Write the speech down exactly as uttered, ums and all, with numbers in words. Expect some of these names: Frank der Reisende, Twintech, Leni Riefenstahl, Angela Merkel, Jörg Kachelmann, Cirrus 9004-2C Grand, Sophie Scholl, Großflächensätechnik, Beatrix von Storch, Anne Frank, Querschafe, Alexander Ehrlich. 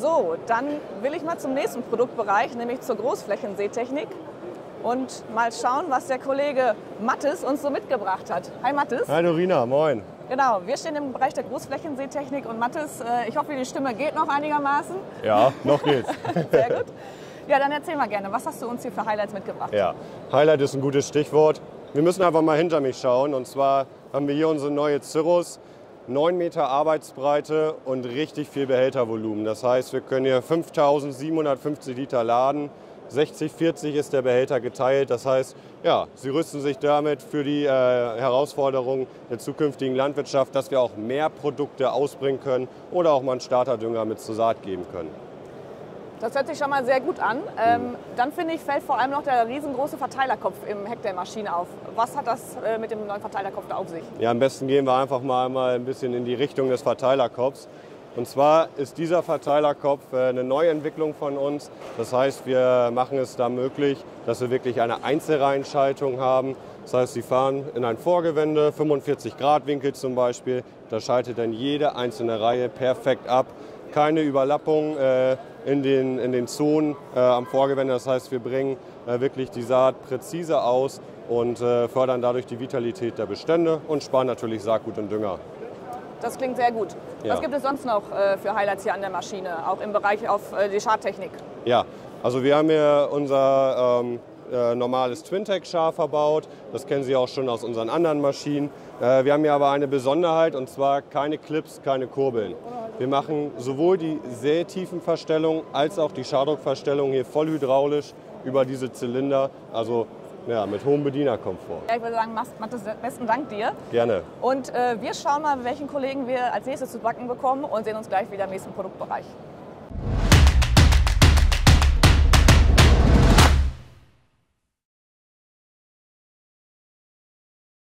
So, dann will ich mal zum nächsten Produktbereich, nämlich zur Großflächensätechnik. Und mal schauen, was der Kollege Mattes uns so mitgebracht hat. Hi Mattes. Hi Dorina, moin. Genau, wir stehen im Bereich der Großflächensätechnik und Mattes, ich hoffe, die Stimme geht noch einigermaßen. Ja, noch geht's. Sehr gut. Ja, dann erzähl mal gerne, was hast du uns hier für Highlights mitgebracht? Ja, Highlight ist ein gutes Stichwort. Wir müssen einfach mal hinter mich schauen und zwar haben wir hier unsere neue Cirrus. neun Meter Arbeitsbreite und richtig viel Behältervolumen. Das heißt, wir können hier fünftausendsiebenhundertfünfzig Liter laden. sechzig vierzig ist der Behälter geteilt. Das heißt, ja, Sie rüsten sich damit für die äh, Herausforderungen der zukünftigen Landwirtschaft, dass wir auch mehr Produkte ausbringen können oder auch mal einen Starterdünger mit zur Saat geben können. Das hört sich schon mal sehr gut an. Ähm, dann finde ich, fällt vor allem noch der riesengroße Verteilerkopf im Heck der Maschine auf. Was hat das äh, mit dem neuen Verteilerkopf da auf sich? Ja, am besten gehen wir einfach mal, mal ein bisschen in die Richtung des Verteilerkopfs. Und zwar ist dieser Verteilerkopf äh, eine Neuentwicklung von uns. Das heißt, wir machen es da möglich, dass wir wirklich eine Einzelreihenschaltung haben. Das heißt, Sie fahren in ein Vorgewende, fünfundvierzig Grad Winkel zum Beispiel. Da schaltet dann jede einzelne Reihe perfekt ab. Keine Überlappung äh, in, den, in den Zonen äh, am Vorgewende. Das heißt, wir bringen äh, wirklich die Saat präzise aus und äh, fördern dadurch die Vitalität der Bestände und sparen natürlich Saatgut und Dünger. Das klingt sehr gut. Ja. Was gibt es sonst noch äh, für Highlights hier an der Maschine, auch im Bereich auf äh, die Schartechnik? Ja, also wir haben hier unser ähm, äh, normales Twintech-Schar verbaut. Das kennen Sie auch schon aus unseren anderen Maschinen. Äh, wir haben hier aber eine Besonderheit und zwar keine Clips, keine Kurbeln. Wir machen sowohl die Sätiefenverstellung als auch die Schardruckverstellung hier vollhydraulisch über diese Zylinder, also ja, mit hohem Bedienerkomfort. Ja, ich würde sagen, Mattes, besten Dank dir. Gerne. Und äh, wir schauen mal, welchen Kollegen wir als nächstes zu backen bekommen und sehen uns gleich wieder im nächsten Produktbereich.